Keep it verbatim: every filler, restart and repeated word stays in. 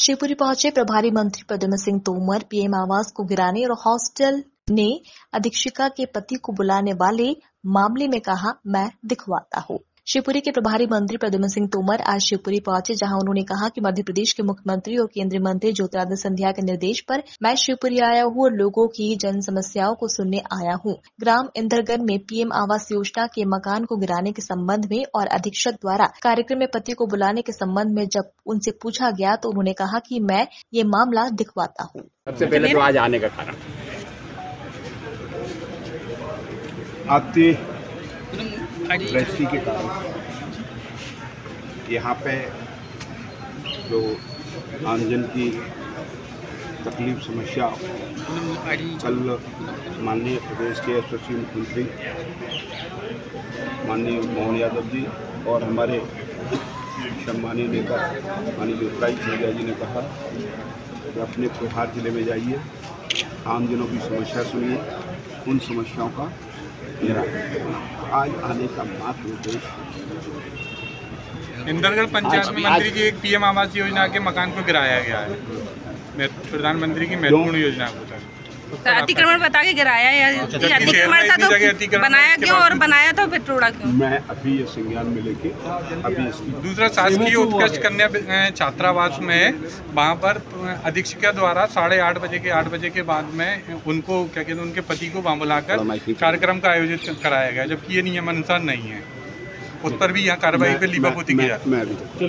शिवपुरी पहुंचे प्रभारी मंत्री प्रद्युम्न सिंह तोमर। पीएम आवास को गिराने और हॉस्टल ने अधीक्षिका के पति को बुलाने वाले मामले में कहा, मैं दिखवाता हूँ। शिवपुरी के प्रभारी मंत्री प्रद्युम्न सिंह तोमर आज शिवपुरी पहुंचे, जहां उन्होंने कहा कि मध्य प्रदेश के मुख्यमंत्री और केंद्रीय मंत्री ज्योतिरादित्य सिंधिया के निर्देश पर मैं शिवपुरी आया हूं और लोगों की जन समस्याओं को सुनने आया हूं। ग्राम इंदरगन में पीएम आवास योजना के मकान को गिराने के संबंध में और अधीक्षक द्वारा कार्यक्रम में पति को बुलाने के संबंध में जब उनसे पूछा गया तो उन्होंने कहा कि मैं ये मामला दिखवाता हूँ। सबसे पहले तो आज आने का कारण गृहस्थी के कारण यहाँ पे जो आमजन की तकलीफ समस्या कल माननीय प्रदेश के यशस्वी मुख्यमंत्री माननीय मोहन यादव जी और हमारे सम्मानीय नेता माननीय ज्योतिरादित्य सिंधिया जी ने कहा कि अपने प्रभार जिले में जाइए, आमजनों की समस्या सुनिए, उन समस्याओं का आज आने का मात्र उद्देश्य। इंदरगढ़ पंचायत में मंत्री जी एक पीएम आवास योजना के मकान को गिराया गया है, प्रधानमंत्री की महत्वपूर्ण योजना को अतिक्रमण बता के गिराया है। तो बनाया क्यों और बनाया तो फिर तोड़ा क्यों? मैं अभी ये संज्ञान में लेके अभी दूसरा शासकीय उत्कृष्ट कन्या छात्रावास में वहाँ पर अधीक्षिका द्वारा साढ़े आठ बजे के आठ बजे के बाद में उनको क्या कहते हैं उनके पति को वहाँ बुलाकर कार्यक्रम का आयोजित कराया गया, जबकि ये नियमानुसार नहीं है। उस पर भी यहाँ कार्रवाई पर लीपापोती की जाती है।